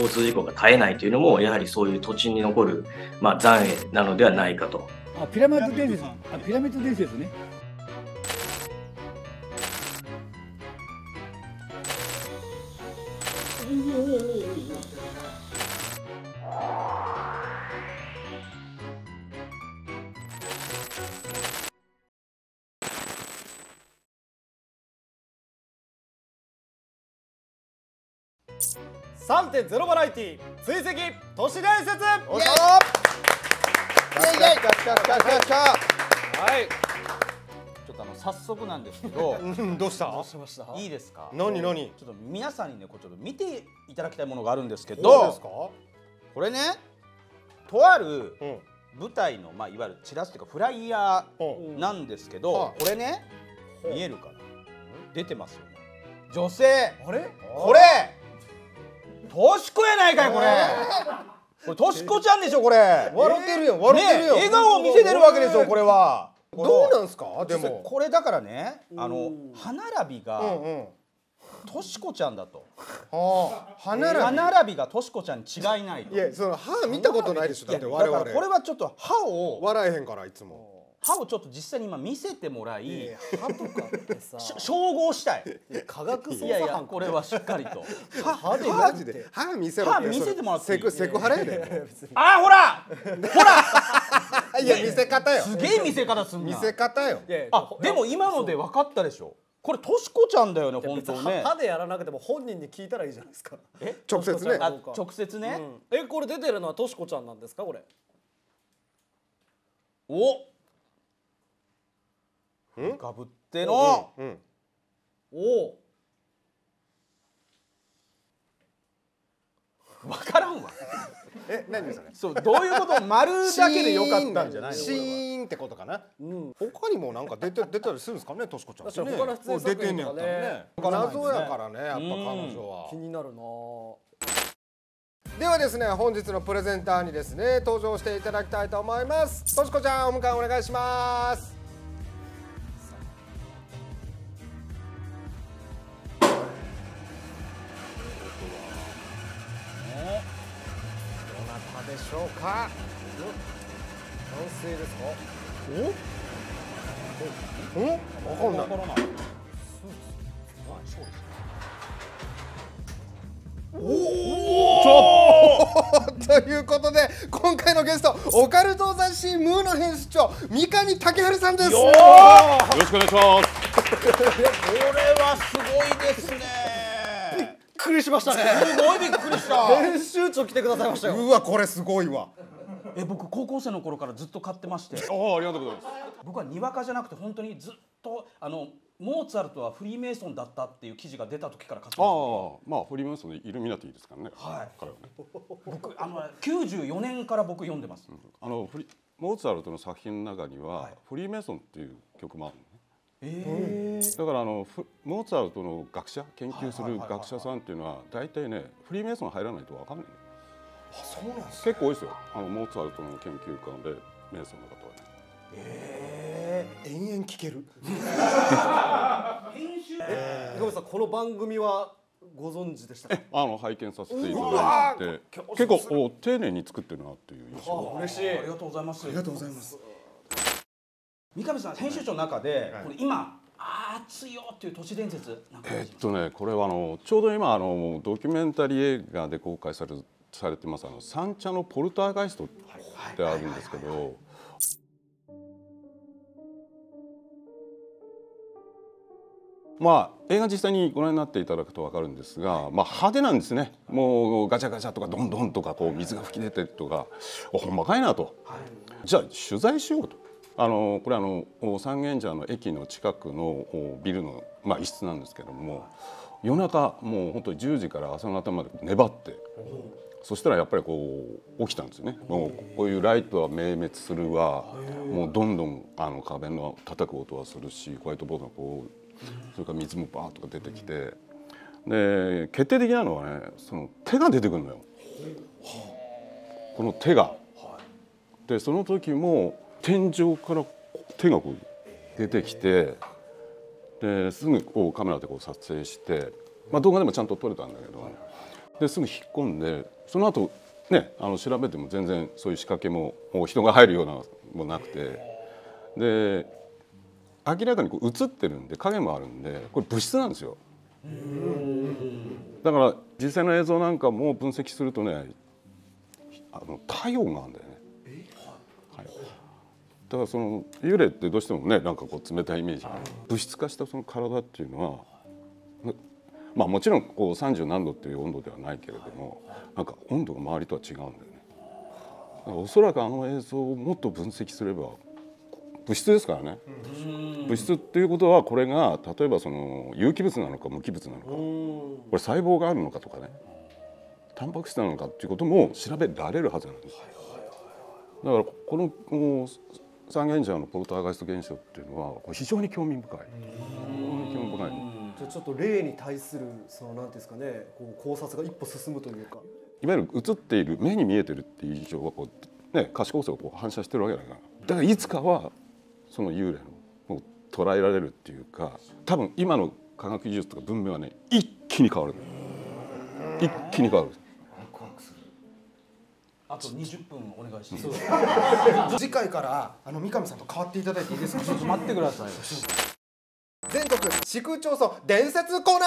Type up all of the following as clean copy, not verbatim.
交通事故が絶えないというのも、やはりそういう土地に残る、残影なのではないかと。ピラミッド伝説ね。3.0 バラエティ追跡都市伝説。おっしゃちょっと早速なんですけど、どうした？いいですか？何？ちょっと皆さんにね、こうちょっと見ていただきたいものがあるんですけど、どうですか？これね、とある舞台のいわゆるチラシというかフライヤーなんですけど、これね、見えるかな？出てますよね。女性。あれ？これ。トシコやないかい、これ。これトシコちゃんでしょ、これ。笑ってるよ。笑顔を見せてるわけですよ、これは。どうなんですか？でもこれだからね、歯並びがトシコちゃんだと。歯並びがトシコちゃんに違いないと。いや、その歯見たことないでしょ、だって我々。だからこれはちょっと歯を笑えへんからいつも。歯をちょっと実際に今見せてもらい、歯とかってさ、照合したい。科学捜査班、これはしっかりと歯見せてもらって。セクハラやで。あ、ほらいや、見せ方よ。すげえ見せ方すんな。見せ方よ。あ、でも今ので分かったでしょ、これトシコちゃんだよね、本当ね。歯でやらなくても本人に聞いたらいいじゃないですか。直接ね。これ出てるのはトシコちゃんなんですか、これ。おかぶっての、お分からんわ。何ですかね。そう、どういうこと。丸だけでよかったんじゃないの。シーンってことかな。他にもなんか出たりするんですかね、としこちゃん。他から普通に出てんねやったらね。謎やからね、やっぱ彼女は。気になるな。ではですね、本日のプレゼンターにですね、登場していただきたいと思います。としこちゃん、お迎えお願いします。でしょうか。男性ですか。お？わかんない。ということで、今回のゲスト、オカルト雑誌ムーの編集長、三上丈晴さんです。よろしくお願いします。これはすごいですね。びっくりしましたね。すごいびっくりした。編集長来てくださいましたよ。うわ、これすごいわ。僕高校生の頃からずっと買ってまして。ありがとうございます。僕はにわかじゃなくて、本当にずっとモーツァルトはフリーメイソンだったっていう記事が出た時から買ってました。フリーメイソンでイルミナティですからね。はい。彼はね。僕94年から僕読んでます。モーツァルトの作品の中にはフリーメイソンっていう曲もある。だからモーツァルトの学者、研究する学者さんっていうのは大体ね、フリーメイソン入らないと分かんない。そうなんですね。結構多いですよ、モーツァルトの研究家でメイソンの方はね。延々聞ける。三上さん、この番組はご存知でしたか？拝見させていただいて、結構丁寧に作ってるなっていう印象。嬉しい。ありがとうございます。ありがとうございます。三上さん、編集長の中で、これ今熱いよっていう都市伝説。これはちょうど今ドキュメンタリー映画で公開されてます三茶のポルターガイストってあるんですけど。映画実際にご覧になっていただくと分かるんですが、派手なんですね。もうガチャガチャとかどんどんとか、こう水が噴き出てとか、ほんまかいなと。じゃあ取材しようと。これ三軒茶屋の駅の近くのビルの一室なんですけども、夜中もう本当に10時から朝方まで粘って、そしたらやっぱりこう起きたんですよね。もうこういうライトは明滅するわ、もうどんどん壁の叩く音はするし、ホワイトボードがこう、それから水もバーッと出てきて、で決定的なのはね、その手が出てくるのよ。この手がで、その時も天井から手がこう出てきて、ですぐこうカメラでこう撮影して、動画でもちゃんと撮れたんだけど、ですぐ引っ込んで、その後ね、調べても全然そういう仕掛けも人が入るようなのもなくて、で明らかにこう映ってるんで影もあるんで、これ物質なんですよ。だから実際の映像なんかも分析するとね、太陽があるんだよね。はい、だからその幽霊ってどうしてもね、なんかこう冷たいイメージがある。物質化したその体っていうのは、まあもちろんこう30何度っていう温度ではないけれども、なんか温度が周りとは違うんだよね。だからおそらくあの映像をもっと分析すれば、物質ですからね。物質っていうことは、これが例えばその有機物なのか無機物なのか、これ細胞があるのかとかね、タンパク質なのかっていうことも調べられるはずなんです。だからこの三原者のポルターガイスト現象っていうのは非常に興味深い。じゃあちょっと霊に対するそのなんですかね、こう考察が一歩進むというか。いわゆる映っている、目に見えてるっていう以上はこうね、可視光線をこう反射してるわけだから。だからいつかはその幽霊を捉えられるっていうか、多分今の科学技術とか文明はね、一気に変わる。一気に変わる。あと20分お願いします。次回から三上さんと変わっていただいていいですか。ちょっと待ってください。全国市区町村伝説コーナー。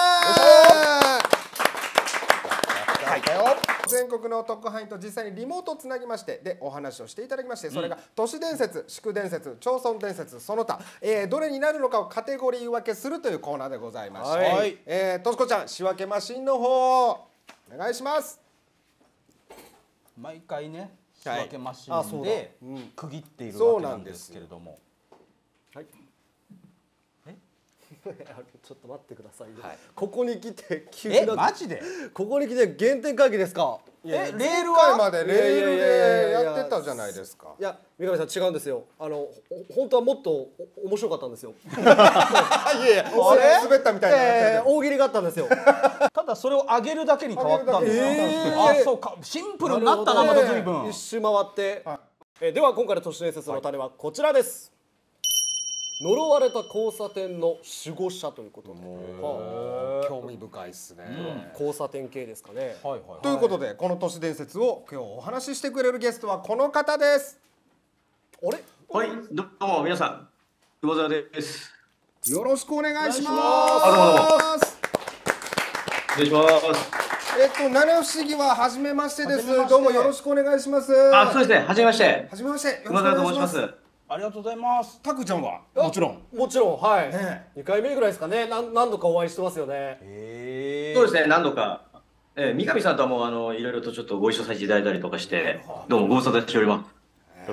全国の特派員と実際にリモートをつなぎまして、でお話をしていただきまして、それが都市伝説、市区伝説、町村伝説、その他、どれになるのかをカテゴリー分けするというコーナーでございまして、はい、としこちゃん、仕分けマシンの方お願いします。毎回ね、仕分けマシンで区切っているわけなんですけれども、はい、ちょっと待ってくださいよ。ここに来て急に、マジでここに来て原点回帰ですか。レールはまでレールでやってたじゃないですか。いや、三上さん違うんですよ。本当はもっと面白かったんですよ。いやいや、滑ったみたいな大喜利があったんですよ。ただそれを上げるだけに変わったんですよ。あ、そうか、シンプルになったな、また随分。一周回って。では今回の都市伝説の種はこちらです。呪われた交差点の守護者ということで、興味深いですね。交差点系ですかね。ということで、この都市伝説を今日お話ししてくれるゲストはこの方です。あれ？はい、どうも皆さん、久保沢です。よろしくお願いします。お願いします。七不思議は初めましてです。どうもよろしくお願いします。あ、そうですね。初めまして。初めまして。久保沢と申します。ありがとうございます。たくちゃんはもちろん。もちろん、はい。2回目ぐらいですかね。何度かお会いしてますよね。そうですね、何度か。三上さんとはもういろいろとちょっとご一緒させていただいたりとかして、どうもご無沙汰しております。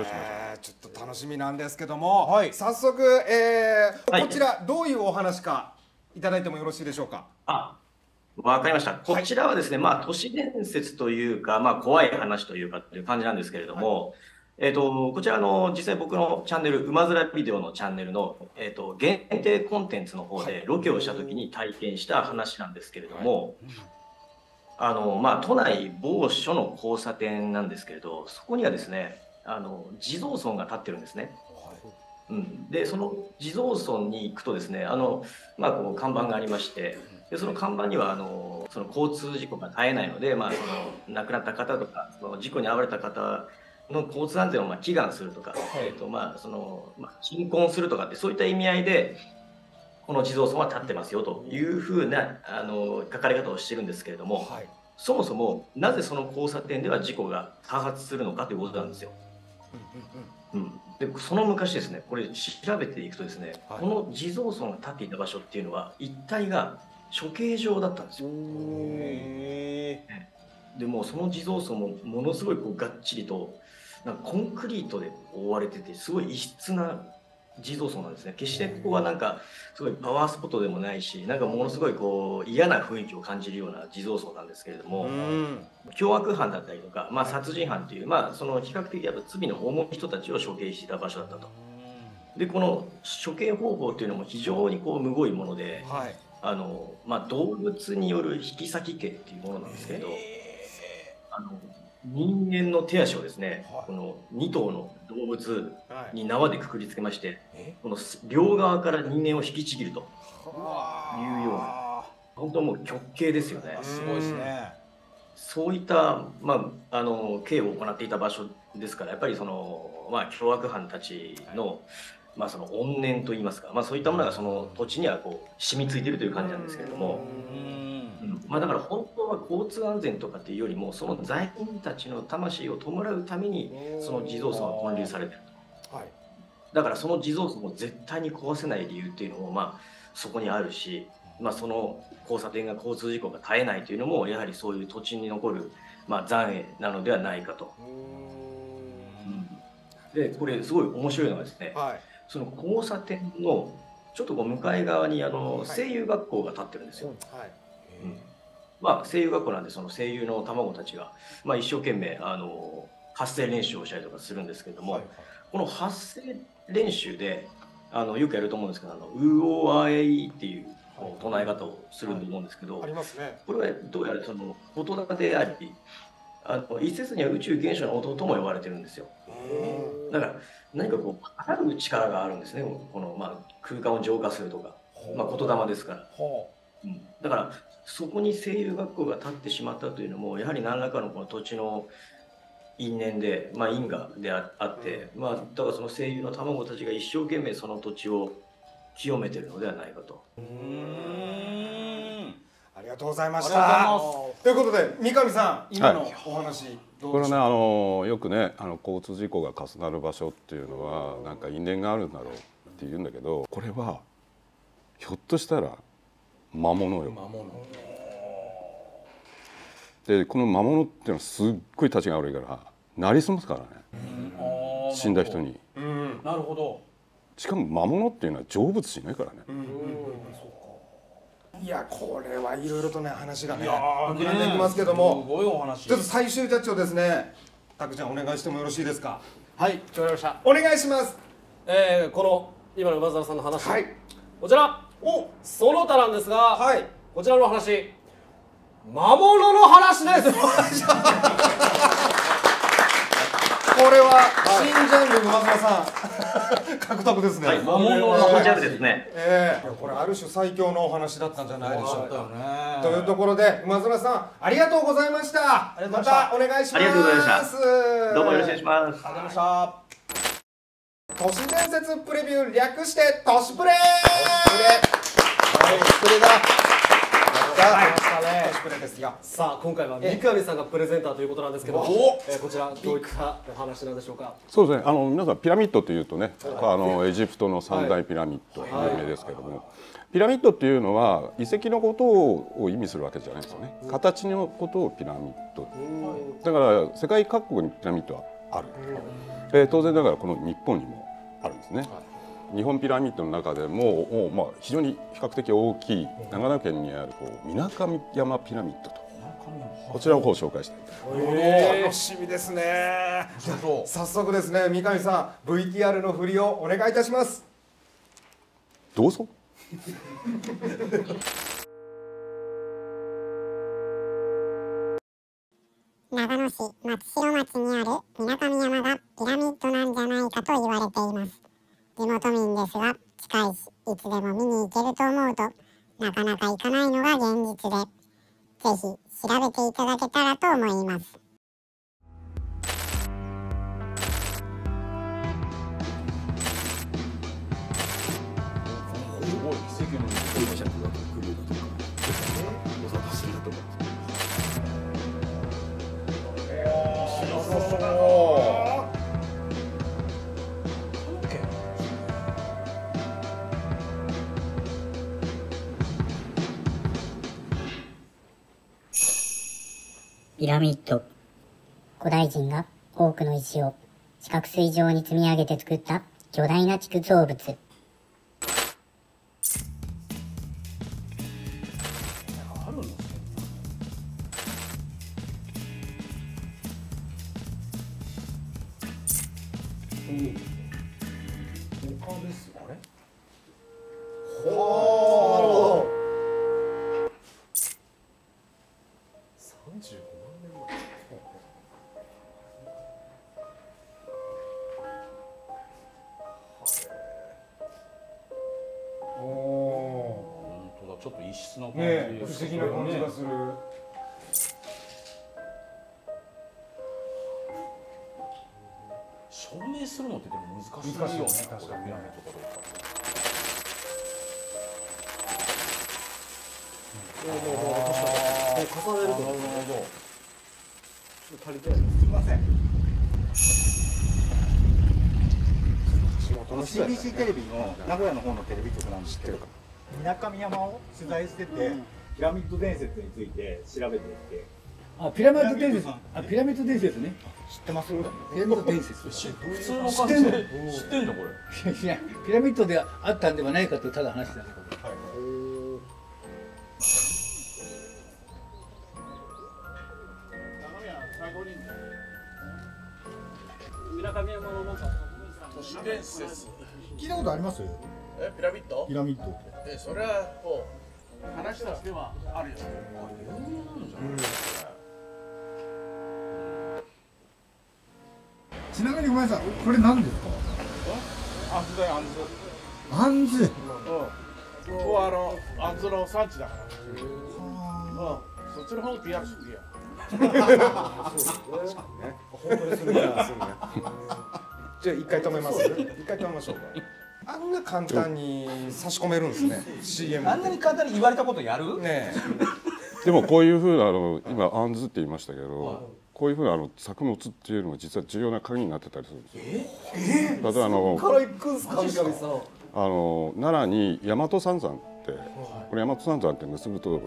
ちょっと楽しみなんですけども、はい、早速、こちらどういうお話かいただいてもよろしいでしょうか。あ、わかりました。こちらはですね、まあ都市伝説というか、まあ怖い話というかっていう感じなんですけれども。はい、こちら実際僕のチャンネル、馬面ビデオのチャンネルの、限定コンテンツの方でロケをした時に体験した話なんですけれども、まあ、都内某所の交差点なんですけれど、そこにはですね、地蔵尊が立ってるんですね。うん、でその地蔵尊に行くとですね、まあ、こう看板がありまして、でその看板にはその交通事故が絶えないので、まあ、その亡くなった方とかその事故に遭われた方の交通安全を祈願するとか、まあその鎮魂するとかって、そういった意味合いでこの地蔵尊は立ってますよというふうな書かれ方をしてるんですけれども、はい、そもそもなぜその交差点では事故が多発するのかということなんですよ。でその昔ですね、これ調べていくとですね、はい、この地蔵尊が立っていた場所っていうのは一帯が処刑場だったんですよ。でもその地蔵尊もものすごいこうがっちりとなんかコンクリートで覆われてて、すごい異質な地蔵尊なんですね。決してここはなんかすごいパワースポットでもないし、なんかものすごいこう嫌な雰囲気を感じるような地蔵尊なんですけれども、凶悪犯だったりとか、まあ、殺人犯という、まあ、その比較的やっぱ罪の重い人たちを処刑していた場所だったと。でこの処刑方法というのも非常にこうむごいもので、はい、まあ、動物による引き裂き刑っていうものなんですけど、人間の手足をですね、はい、この2頭の動物に縄でくくりつけまして、はい、この両側から人間を引きちぎるというような、本当もう極刑ですよね。すごいですね。そういった、刑を行っていた場所ですから、やっぱりその、凶悪犯たちの、その怨念といいますか、そういったものがその土地にはこう染みついているという感じなんですけれども、だから本当は交通安全とかっていうよりも、その罪人たちの魂を弔うために、その地蔵尊は建立されていると。だからその地蔵尊を絶対に壊せない理由っていうのも、そこにあるし、その交差点が交通事故が絶えないというのも、やはりそういう土地に残る、残影なのではないかと。で、これすごい面白いのがですね、その交差点のちょっとこう向かい側に声優学校が建ってるんですよ。声優学校なんで、その声優の卵たちが、一生懸命発声練習をしたりとかするんですけれども、この発声練習でよくやると思うんですけど、ウオアエイっていう唱え方をすると思うんですけど、これはどうやらその音高であり、一説には宇宙現象の音とも呼ばれてるんですよ。だから何かこうある力があるんですね、この空間を浄化するとか、言霊ですから。だからそこに声優学校が建ってしまったというのも、やはり何らかのこの土地の因縁で、因果であって、だからその声優の卵たちが一生懸命その土地を清めてるのではないかと。ありがとうございました。ということで三上さん、今のお話どうでしょうか。これね、よくね、交通事故が重なる場所っていうのはなんか因縁があるんだろうって言うんだけど、これはひょっとしたら魔物よ。魔物で、この魔物っていうのはすっごい立ちが悪いからなりすますからね、死んだ人に。なるほど。しかも魔物っていうのは成仏しないからね。いや、これはいろいろとね、話がね膨らんでいきますけども、すごいお話。ちょっと最終ジャッジをですね、たくちゃんお願いしてもよろしいですか。はい、決まりました。お願いします。この今の馬沢さんの話、こちらその他なんですが、こちらの話、魔物の話です。これは新ジャンル、馬沢さん獲得ですね。魔物のジャンルですね。これある種最強のお話だったんじゃないでしょうか。というところで馬沢さん、ありがとうございました。またお願いします。ありがとうございました。どうもよろしくお願いします。ありがとうございました。都市伝説プレビュー、略して都市プレ。さあ、今回は三上さんがプレゼンターということなんですけど、こちらどういったお話なんでしょうか。そうですね、皆さんピラミッドというとね、エジプトの三大ピラミッド有名ですけども、ピラミッドっていうのは遺跡のことを意味するわけじゃないんですよね。形のことをピラミッド、だから世界各国にピラミッドはある。当然だからこの日本にもあるんですね。日本ピラミッドの中でも、非常に比較的大きい長野県にあるみなかみ山ピラミッドと、こちらを紹介してい楽しみですね。早速ですね、三上さん VTR の振りをお願いいたします。どうぞ。長野市松代町にあるみなかみ山がピラミッドなんじゃないかと言われています。地元民ですが、近いしいつでも見に行けると思うとなかなか行かないのが現実で、ぜひ調べていただけたらと思います。ピラミッド。古代人が多くの石を四角錐状に積み上げて作った巨大な築造物。ちょっと異質な感じ、不思議な感じがする。証明するのってでも難しいよね。確かにピラミッドかどうか。重ねるとなるほど。ちょっと足りてない。すみません。CBC テレビの名古屋の方のテレビ局なんですけど、水上山を取材してて、ピラミッド伝説について調べていて。ピラミッド伝説、ピラミッド伝説ね。知ってます？ピラミッド伝説。知ってんの？知ってんのこれ？いや、ピラミッドであったんではないかというただ話だね。はい。村上山のなんか都市伝説。聞いたことあります？え、ピラミッド？ピラミッド。え、それはこう話としてはあるよ。有名なんじゃない？ちなみにごめんなさい、これ何ですか？あんずだよ、あんず。あんず。うん。ここはあんずの産地だから。うん。そっちの方を PR するや。そうですね。本当にするや。じゃあ一回止めます。一回止めましょうか。あんな簡単に差し込めるんですね。CM。あんなに簡単に言われたことやる？ね。でもこういうふうな今あんずって言いましたけど。こういうふうな作物っていうのは実は重要な鍵になってたりするんですよ。例えば奈良に大和三山って、これ大和三山って結ぶと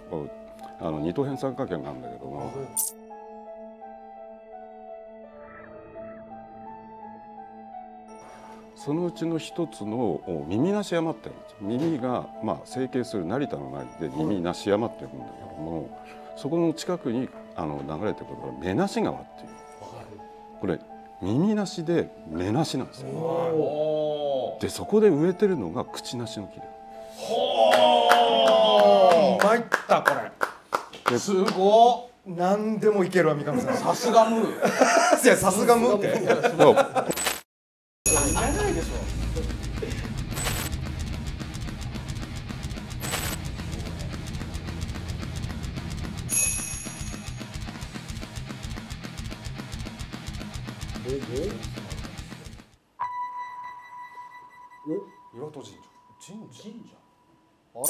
二等辺三角形なんだけども、そのうちの一つの耳なし山ってあるんですよ。耳がまあ整形する成田の成で耳なし山っていうんだけども、そこの近くに流れてくる目無川っていう、これ耳なしで目なしなんですよ。でそこで植えてるのが口なしの木で、ほー参ったこれ。すごい。何でもいけるわ三上さん。さすがムー。いやさすがムーって。いらないでしょ。岩戸神社、あら。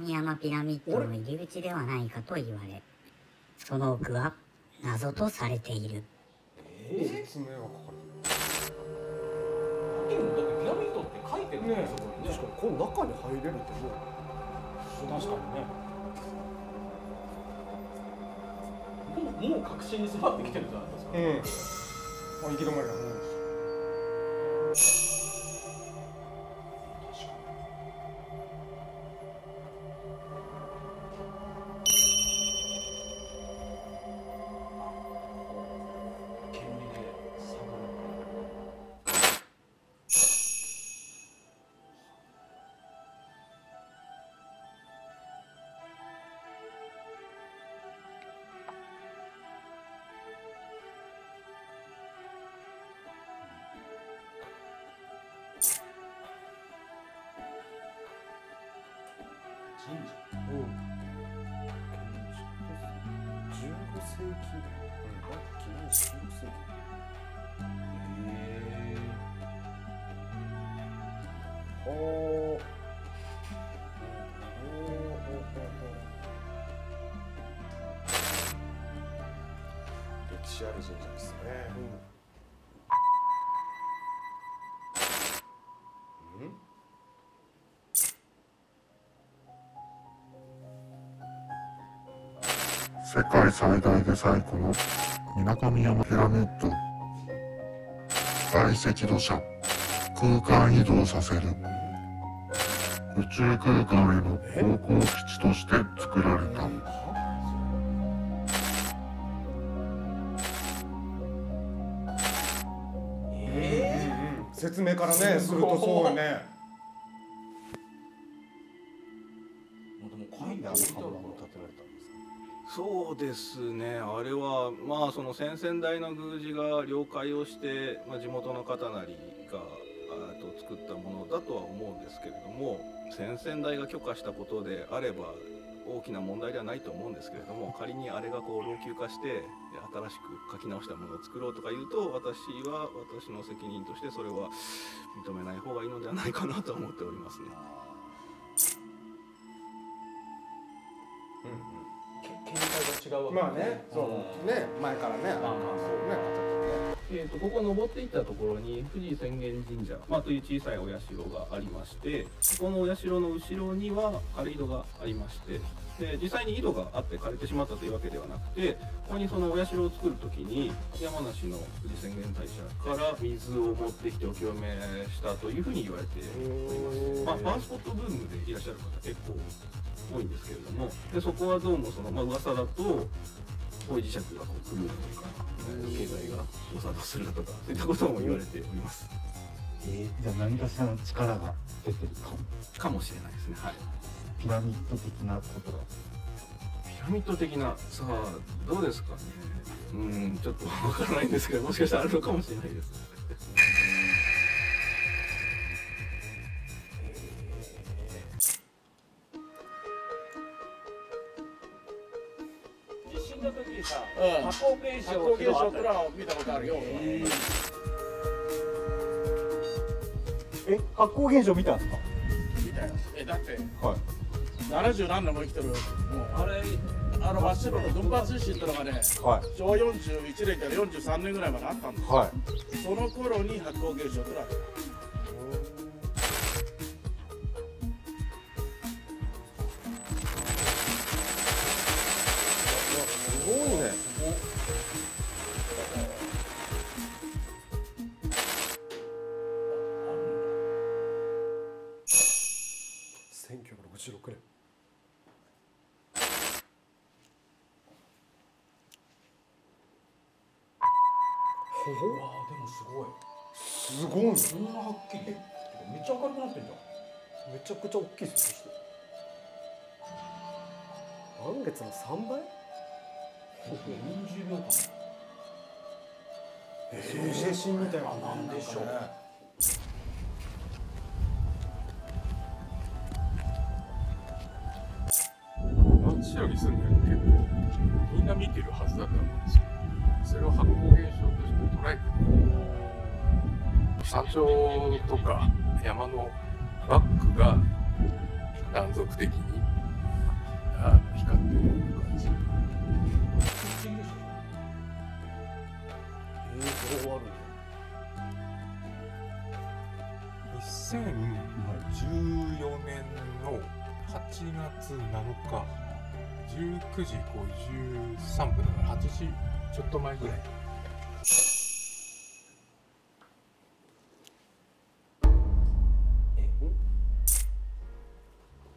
水上山ピラミッドの入り口ではないかと言われ、その奥は謎とされている。説明が書かれてる。だってピラミッドって書いてるんですよね。確かにこの中に入れるってそう。確かにね。もう確信に迫ってきてるじゃないですか。行き止まりだもん。15世紀歴史ある神社ですね。世界最大で最古の水上山ピラミッド、大赤土砂、空間移動させる、宇宙空間への航行基地として作られた。説明からねするとそうよね。もうでも書いてあるかも。そうですね、あれはまあその先々代の宮司が了解をして、まあ、地元の方なりが作ったものだとは思うんですけれども、先々代が許可したことであれば大きな問題ではないと思うんですけれども、仮にあれがこう老朽化して新しく書き直したものを作ろうとか言うと、私の責任としてそれは認めない方がいいのではないかなと思っておりますね。見解が違うわけね。そうね、前からね。ここ登っていったところに富士浅間神社、という小さいお社がありまして、このお社の後ろには枯井戸がありまして、で実際に井戸があって枯れてしまったというわけではなくて、ここにそのお社を作る時に山梨の富士浅間大社から水を持ってきてお清めしたというふうに言われております。パワースポットブームでいらっしゃる方結構多いんですけれども、でそこはどうもその、噂だとこういう磁石がこう狂うとか、経済が誤作動するだとか、そういったことも言われております。じゃあ何かしらの力が出てるかもしれないですね。はい。ピラミッド的なことが、ピラミッド的な、さあどうですかね。ちょっとわからないんですけど、もしかしたらあるのかもしれないです。の時にさ、発光現象っていうのを見たことあるよ。発光現象見たんですか？見たよ。だって70何年も生きてる。もうあれ、真っ白の群発地震ってのがね、昭和41年から43年ぐらいまであったんです。その頃に発光現象ってのがある。1956年、ほほうわー、でもすごいそんなはっきり、めっちゃ明るくなってんじゃん。めちゃくちゃ大きいですよ。満月の3倍。40秒間水星神みたいなのなんでしょう。真っ白にするには結構みんな見てるはずだと思うんですよ。それを発光現象として捉えてる。山頂とか山のバックが断続的に光っているような感じ。2014年の8月7日、19時53分だから8時ちょっと前ぐらい。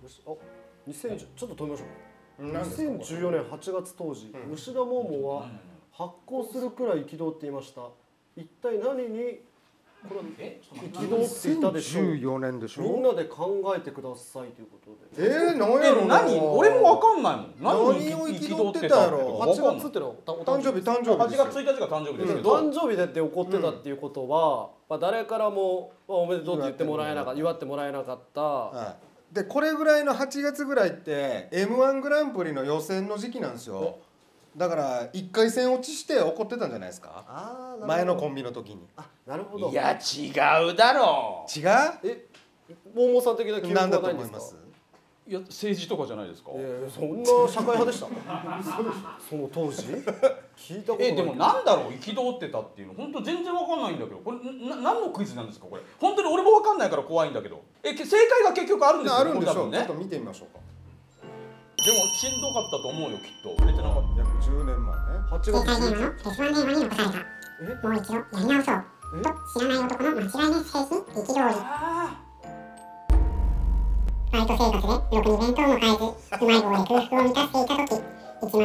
ちょっと止めましょう。2014年8月当時、牛田モーモーは発光するくらい憤っていました。一体何にこれ憤っていたでしょう。14年でしょ。みんなで考えてくださいということで。何やろうな。俺もわかんないもん。何を憤ってたやろ。8月ってのお誕生日、8月1日が誕生日ですけど。誕生日でって怒ってたっていうことは、誰からもおめでとうって言ってもらえなかった、祝ってもらえなかった。でこれぐらいの8月ぐらいって M1 グランプリの予選の時期なんですよ。だから1回戦落ちして怒ってたんじゃないですか、前のコンビの時に。あ、なるほど。いや違うだろう。違う。モーモーさん的な記憶はないんですか？何だと思います？いや政治とかじゃないですか。そんな社会派でしたその当時聞いたことない。でもなんだろう、憤ってたっていうの本当全然わかんないんだけど、これ何のクイズなんですか？これ本当に俺もわかんないから怖いんだけど、正解が結局あるんですよ。あるんでしょうね。ちょっと見てみましょうか。でもしんどかったと思うよ、きっと。売れてなかった。約10年前ね。8月。もう一度やり直そう。知らない男の間違いなし兵士憤り。バイト生活でろくに弁当も買えず、うまい棒で空腹を満たしていた時、1万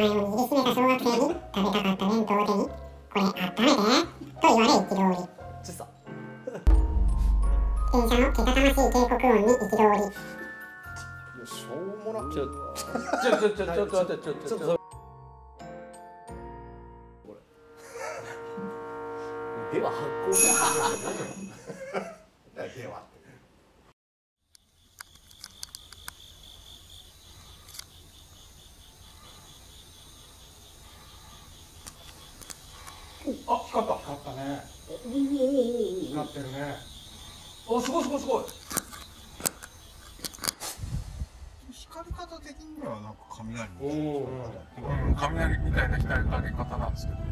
円を握りしめた小学生に食べたかった弁当を手に、これ温めてと言われ憤り。電車のけたたましい警告音に憤り。しょうもなく。ちょっと待って。では発光現象。では。あ、光ったね。なってるね。あ、すごいすごいすごい。光り方的にはなんか雷みたいな。雷みたいな光り方なんですけど。な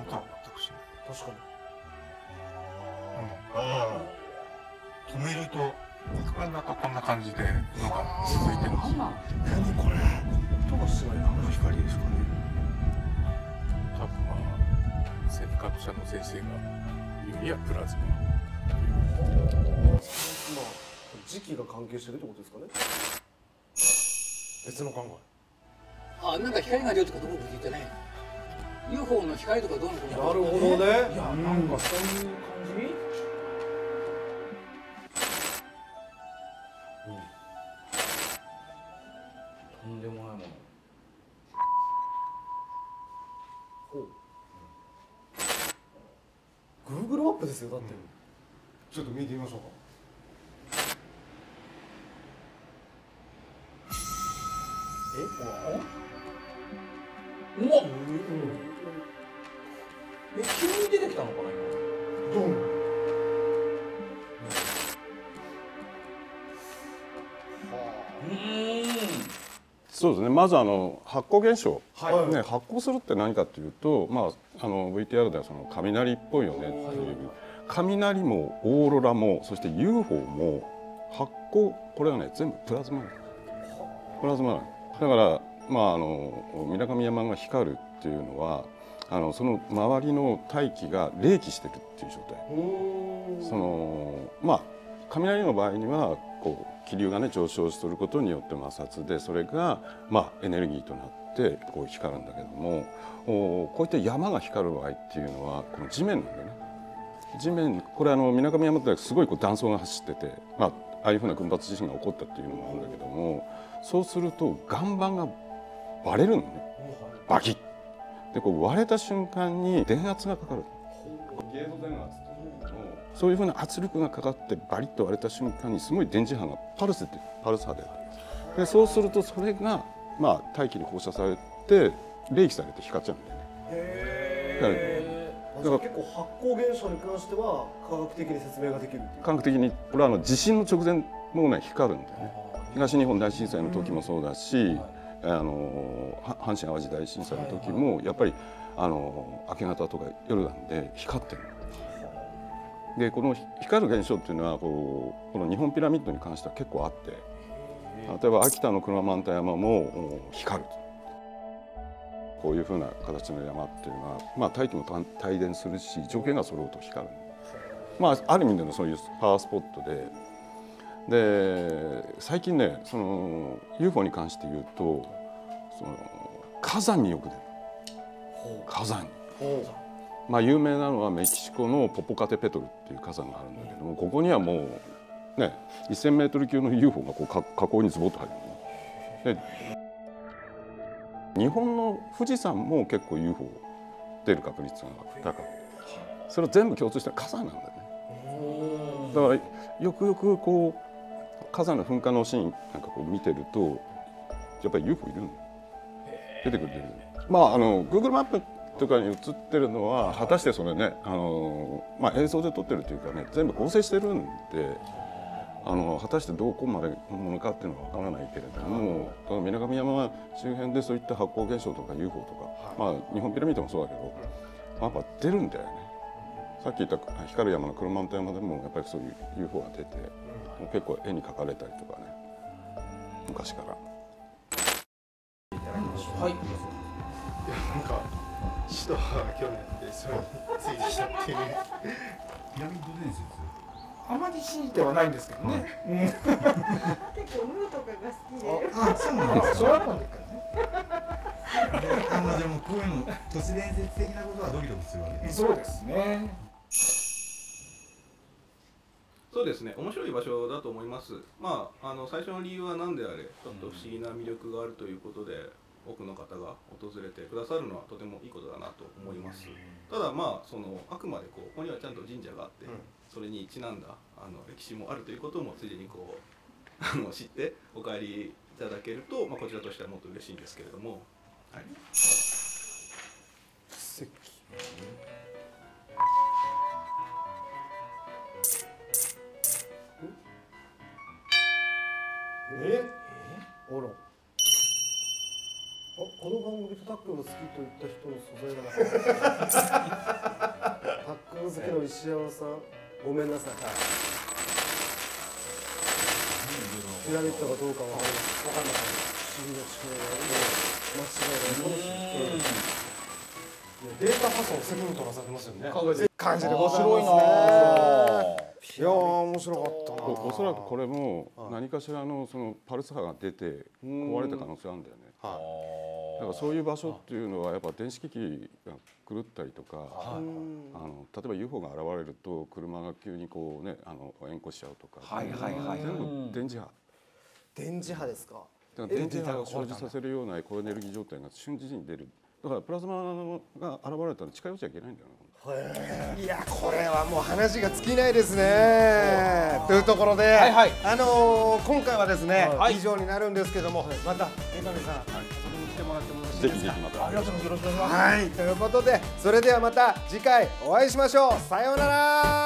んか全く違う。確かに。止めると肉眼だとこんな感じでのが続いてるんですよ。何これ、音がすごいな。この光ですかね。多分生活者の先生がいやプラズマっていう時期が関係してるってことですかね。別の考え。あ、なんか光が出るとかどうも聞いてない。 UFO の光とかどうも聞いてない。なるほどね。いや、なんかそういう感じ。とんでもないもの。ほう。Google マップですよ、だって。ちょっと見てみましょうか。え？うわっ。え、急に出てきたのかな、今。ドン。そうですね、まず発光現象、はいね、発光するって何かというと、まあ、VTR ではその雷っぽいよねっていう、雷もオーロラもそして UFO も発光、これはね全部プラズマなんです。プラズマなんです。だから水上山が光るっていうのはその周りの大気が冷気してるっていう状態。そのまあ雷の場合にはこう気流がね上昇することによって摩擦で、それがまあエネルギーとなってこう光るんだけども、こういった山が光る場合っていうのはこの地面なんだよね。地面、これ水上山ってすごいこう断層が走ってて、まあああいうふうな群発地震が起こったっていうのもあるんだけども、そうすると岩盤が割れるのね。バキッでこう割れた瞬間に電圧がかかる。ゲート電圧、そういうふうな圧力がかかってバリッと割れた瞬間にすごい電磁波がパルス波で出る。そうするとそれがまあ大気に放射されて冷気されて光っちゃうんだよね。へえ。だから結構発光現象に関しては科学的に説明ができる。科学的にこれは地震の直前もね光るんだよね。東日本大震災の時もそうだし、阪神・淡路大震災の時もやっぱり明け方とか夜なんで光ってる。でこの光る現象っていうのはこの日本ピラミッドに関しては結構あって、例えば秋田の黒マンタ山も光る。こういうふうな形の山っていうのは、まあ、大気も帯電するし条件が揃うと光る。まあ、ある意味でのそういうパワースポットで、最近ねその UFO に関して言うとその火山によく出る。火山に。まあ有名なのはメキシコのポポカテペトルっていう火山があるんだけども、ここにはもうね 1,000m 級の UFO がこう火口にズボッと入る。で日本の富士山も結構 UFO 出る確率が高く、それを全部共通した火山なんだよね。だからよくよくこう火山の噴火のシーンなんかこう見てるとやっぱり UFO いるの出てくる。まあGoogle マップとかに映ってるのは果たしてそれねまあ、映像で撮ってるというかね全部合成してるんで果たしてどこまでのものかっていうのは分からないけれども、水上山は周辺でそういった発光現象とか UFO とか、まあ、日本ピラミッドもそうだけど、まあ、やっぱ出るんだよね。さっき言った光る山の黒マンタ山でもやっぱりそういう UFO が出て結構絵に描かれたりとかね昔から。はい、なんか首都は去年でそれについてきたっていうピラミッド伝説あまり信じてはないんですけどね。結構ムーとかが好きで。あ、そうなんです。小学校の時からね。でもこういうの都市伝説的なことはドキドキするわけです。そうですね。そうですね。面白い場所だと思います。まあ最初の理由は何であれちょっと不思議な魅力があるということで。多くの方が訪れてくださるのはとてもいいことだなと思います。ただまあそのあくまでここにはちゃんと神社があって、それにちなんだ歴史もあるということもついでにこう知ってお帰りいただけると、まあ、こちらとしてはもっと嬉しいんですけれども、はい、あら。この番組とタックルが好きと言った人の素材だな。タックル好きの石山さん、ごめんなさい。ピラミッドがどうかわからない。不思議な地形が間違いない。データ破損をセブンとなさってますよね。感じで面白いな。いやー面白かったな。おそらくこれも何かしらのそのパルス波が出て壊れた可能性あるんだよね。だからそういう場所っていうのはやっぱ電子機器が狂ったりとか、例えば UFO が現れると車が急にこうね縁故しちゃうとか、全部電磁波。電磁波ですか。電磁波を生じさせるような高エネルギー状態が瞬時に出る。だからプラズマが現れたら近寄っちゃいけないんだよね。いやこれはもう話が尽きないですね。というところで、今回はですね以上になるんですけども、また江上さん遊びに来てもらってもよろしいですか。ありがとうございます。ということで、それではまた次回お会いしましょう。さようなら。